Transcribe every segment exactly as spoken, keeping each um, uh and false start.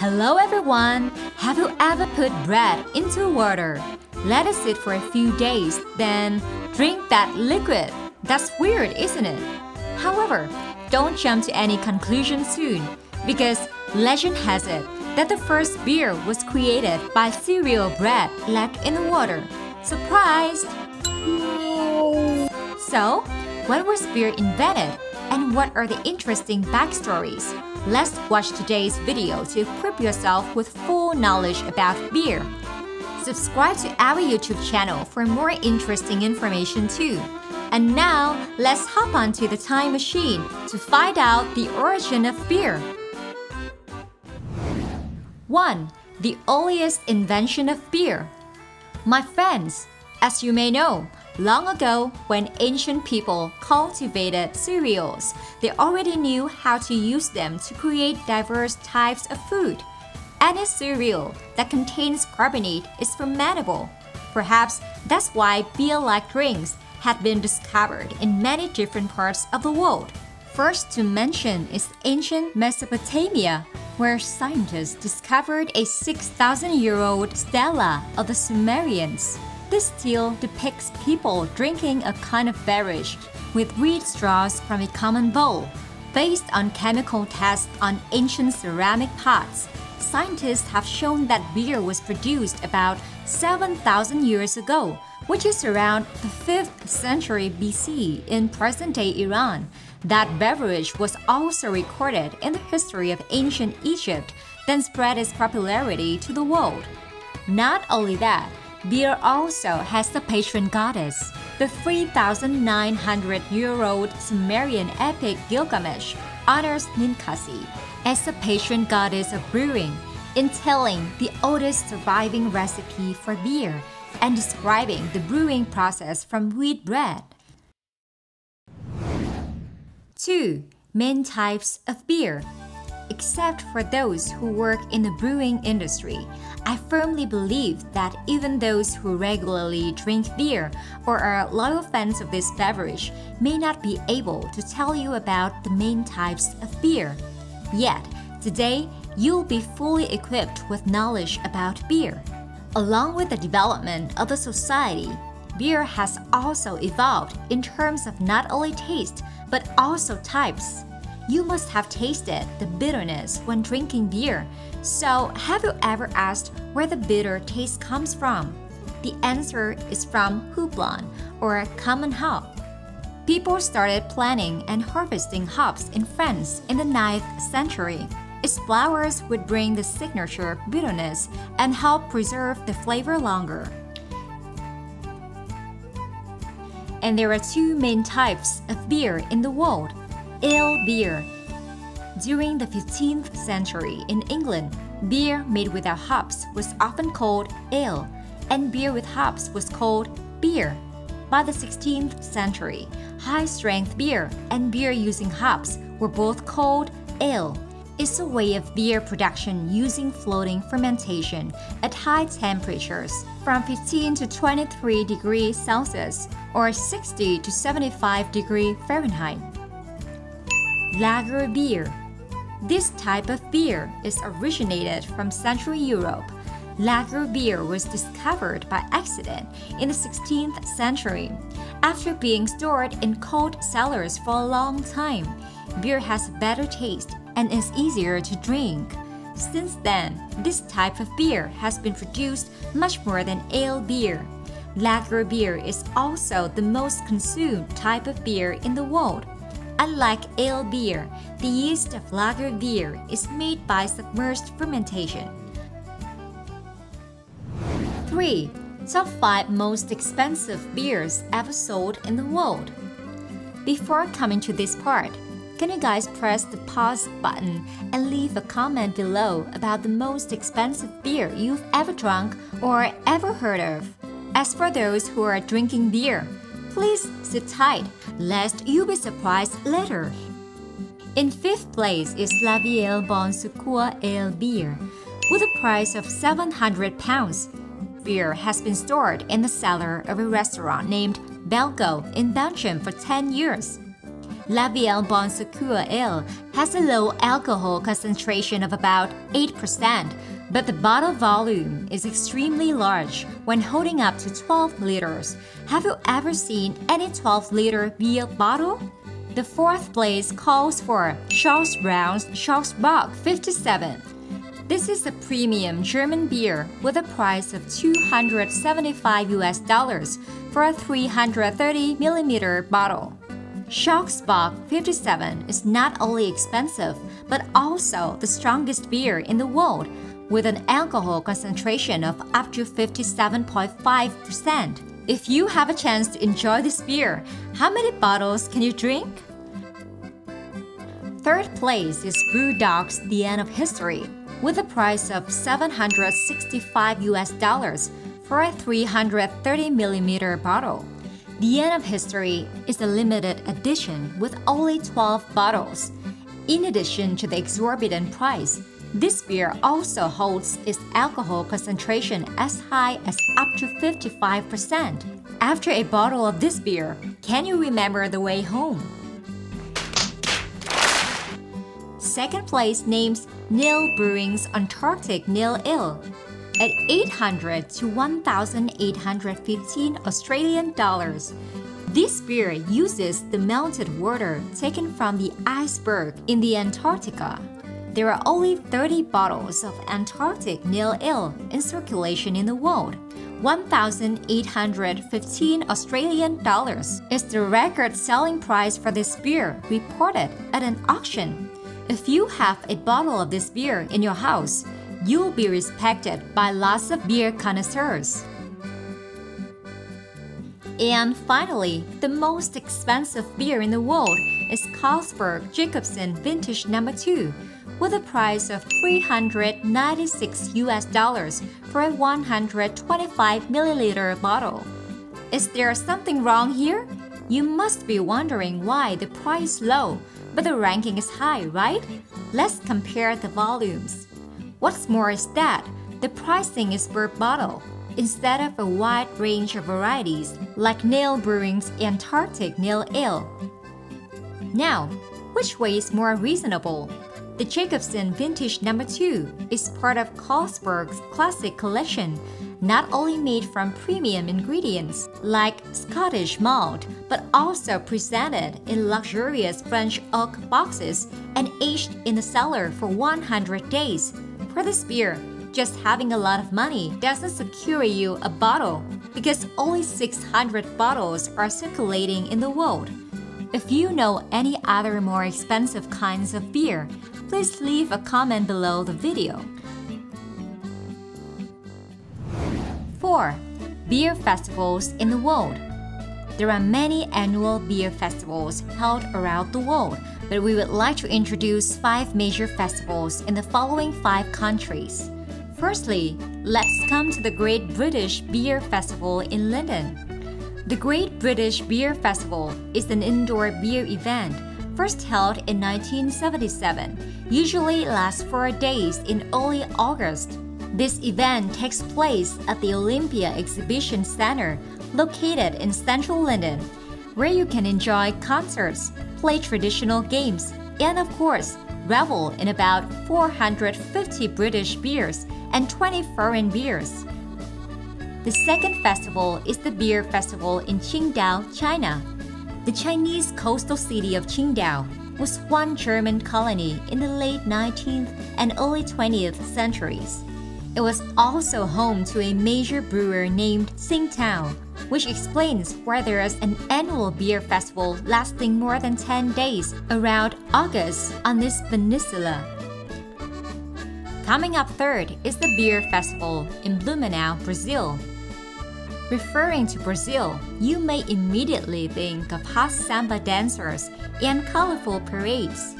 Hello everyone! Have you ever put bread into water? Let it sit for a few days, then drink that liquid. That's weird, isn't it? However, don't jump to any conclusion soon, because legend has it that the first beer was created by cereal bread left in the water. Surprised? No. So, when was beer invented? And what are the interesting backstories? Let's watch today's video to equip yourself with full knowledge about beer. Subscribe to our YouTube channel for more interesting information too. And now, let's hop onto the time machine to find out the origin of beer. one. The earliest invention of beer. My friends, as you may know, long ago, when ancient people cultivated cereals, they already knew how to use them to create diverse types of food. Any cereal that contains carbonate is fermentable. Perhaps that's why beer-like drinks had been discovered in many different parts of the world. First to mention is ancient Mesopotamia, where scientists discovered a six thousand year old stela of the Sumerians. This still depicts people drinking a kind of beverage with reed straws from a common bowl. Based on chemical tests on ancient ceramic pots, scientists have shown that beer was produced about seven thousand years ago, which is around the fifth century B C in present-day Iran. That beverage was also recorded in the history of ancient Egypt, then spread its popularity to the world. Not only that, beer also has the patron goddess. The three thousand nine hundred year old Sumerian epic Gilgamesh honors Ninkasi as the patron goddess of brewing, entailing the oldest surviving recipe for beer and describing the brewing process from wheat bread. two. Main types of beer. Except for those who work in the brewing industry, I firmly believe that even those who regularly drink beer or are loyal fans of this beverage may not be able to tell you about the main types of beer. Yet, today, you'll be fully equipped with knowledge about beer. Along with the development of the society, beer has also evolved in terms of not only taste but also types. You must have tasted the bitterness when drinking beer. So, have you ever asked where the bitter taste comes from? The answer is from Houblon, or common hop. People started planting and harvesting hops in France in the ninth century. Its flowers would bring the signature bitterness and help preserve the flavor longer. And there are two main types of beer in the world. Ale beer. During the fifteenth century in England, beer made without hops was often called ale, and beer with hops was called beer. By the sixteenth century, high-strength beer and beer using hops were both called ale. It's a way of beer production using floating fermentation at high temperatures from fifteen to twenty-three degrees Celsius or sixty to seventy-five degrees Fahrenheit. Lager beer. This type of beer is originated from Central Europe. Lager beer was discovered by accident in the sixteenth century. After being stored in cold cellars for a long time, beer has a better taste and is easier to drink. Since then, this type of beer has been produced much more than ale beer. Lager beer is also the most consumed type of beer in the world. Unlike ale beer, the yeast of lager beer is made by submerged fermentation. three. Top five most expensive beers ever sold in the world. Before coming to this part, can you guys press the pause button and leave a comment below about the most expensive beer you've ever drunk or ever heard of? As for those who are drinking beer, please sit tight, lest you be surprised later. In fifth place is La Vielle Bon Secours Ale Beer, with a price of seven hundred pounds. Beer has been stored in the cellar of a restaurant named Belco in Belgium for ten years. La Vielle Bon Secours Ale has a low alcohol concentration of about eight percent, but the bottle volume is extremely large when holding up to twelve liters. Have you ever seen any twelve liter beer bottle? The fourth place calls for Schorschbräu's Schorschbock fifty-seven. This is a premium German beer with a price of two hundred seventy-five U S dollars for a three hundred thirty milliliter bottle. Schorschbock fifty-seven is not only expensive, but also the strongest beer in the world, with an alcohol concentration of up to fifty-seven point five percent. If you have a chance to enjoy this beer, how many bottles can you drink? Third place is Brew Dog's The End of History, with a price of seven hundred sixty-five U S dollars for a three hundred thirty milliliter bottle. The End of History is a limited edition with only twelve bottles. In addition to the exorbitant price, this beer also holds its alcohol concentration as high as up to fifty-five percent. After a bottle of this beer, can you remember the way home? Second place names Nail Brewing's Antarctic Nail Ale at eight hundred to one thousand eight hundred fifteen Australian dollars. This beer uses the melted water taken from the iceberg in the Antarctica. There are only thirty bottles of Antarctic Nail Ale in circulation in the world. one thousand eight hundred fifteen Australian dollars is the record selling price for this beer reported at an auction. If you have a bottle of this beer in your house, you'll be respected by lots of beer connoisseurs. And finally, the most expensive beer in the world is Carlsberg Jacobson Vintage number two, with a price of three hundred ninety-six U S dollars for a one hundred twenty-five milliliter bottle. Is there something wrong here? You must be wondering why the price is low, but the ranking is high, right? Let's compare the volumes. What's more is that the pricing is per bottle, instead of a wide range of varieties like Nail Brewing's Antarctic Nail Ale. Now, which way is more reasonable? The Jacobson Vintage number two is part of Carlsberg's classic collection, not only made from premium ingredients like Scottish malt, but also presented in luxurious French oak boxes and aged in the cellar for one hundred days. For this beer, just having a lot of money doesn't secure you a bottle, because only six hundred bottles are circulating in the world. If you know any other more expensive kinds of beer, please leave a comment below the video. four. Beer festivals in the world. There are many annual beer festivals held around the world, but we would like to introduce five major festivals in the following five countries. Firstly, let's come to the Great British Beer Festival in London. The Great British Beer Festival is an indoor beer event first held in nineteen seventy-seven, usually lasts four days in early August. This event takes place at the Olympia Exhibition Centre, located in central London, where you can enjoy concerts, play traditional games, and of course, revel in about four hundred fifty British beers and twenty foreign beers. The second festival is the Beer Festival in Tsingtao, China. The Chinese coastal city of Tsingtao was one German colony in the late nineteenth and early twentieth centuries. It was also home to a major brewer named Tsingtao, which explains why there is an annual beer festival lasting more than ten days around August on this peninsula. Coming up third is the Beer Festival in Blumenau, Brazil. Referring to Brazil, you may immediately think of hot samba dancers and colorful parades.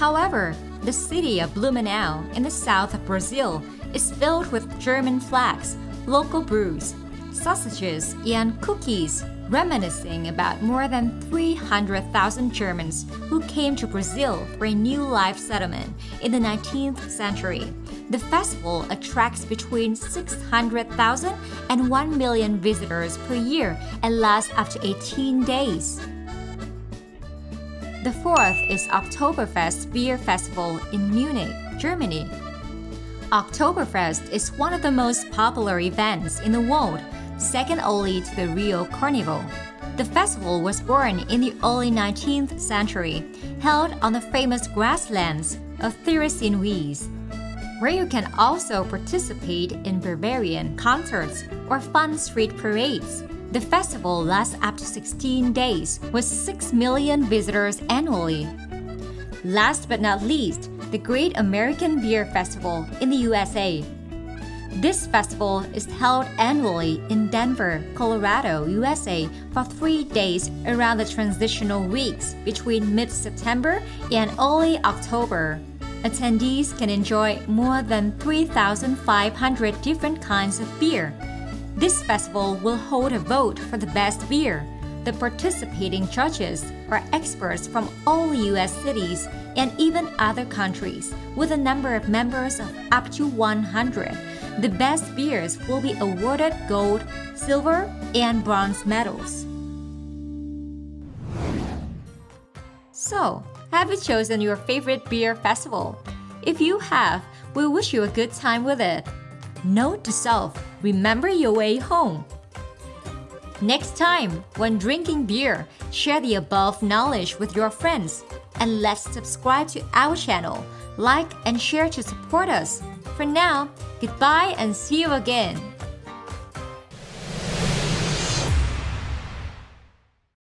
However, the city of Blumenau in the south of Brazil is filled with German flags, local brews, sausages, and cookies, reminiscing about more than three hundred thousand Germans who came to Brazil for a new life settlement in the nineteenth century. The festival attracts between six hundred thousand and one million visitors per year and lasts up to eighteen days. The fourth is Oktoberfest Beer Festival in Munich, Germany. Oktoberfest is one of the most popular events in the world, second only to the Rio Carnival. The festival was born in the early nineteenth century, held on the famous grasslands of Theresienwiese, where you can also participate in Bavarian concerts or fun street parades. The festival lasts up to sixteen days, with six million visitors annually. Last but not least, the Great American Beer Festival in the U S A. This festival is held annually in Denver, Colorado, U S A for three days around the transitional weeks between mid-September and early October. Attendees can enjoy more than three thousand five hundred different kinds of beer. This festival will hold a vote for the best beer. The participating judges are experts from all U S cities and even other countries, with a number of members of up to one hundred. The best beers will be awarded gold, silver, and bronze medals. So, have you chosen your favorite beer festival? If you have, we wish you a good time with it. Note to self, remember your way home. Next time, when drinking beer, share the above knowledge with your friends. And let's subscribe to our channel, like and share to support us. For now, goodbye and see you again!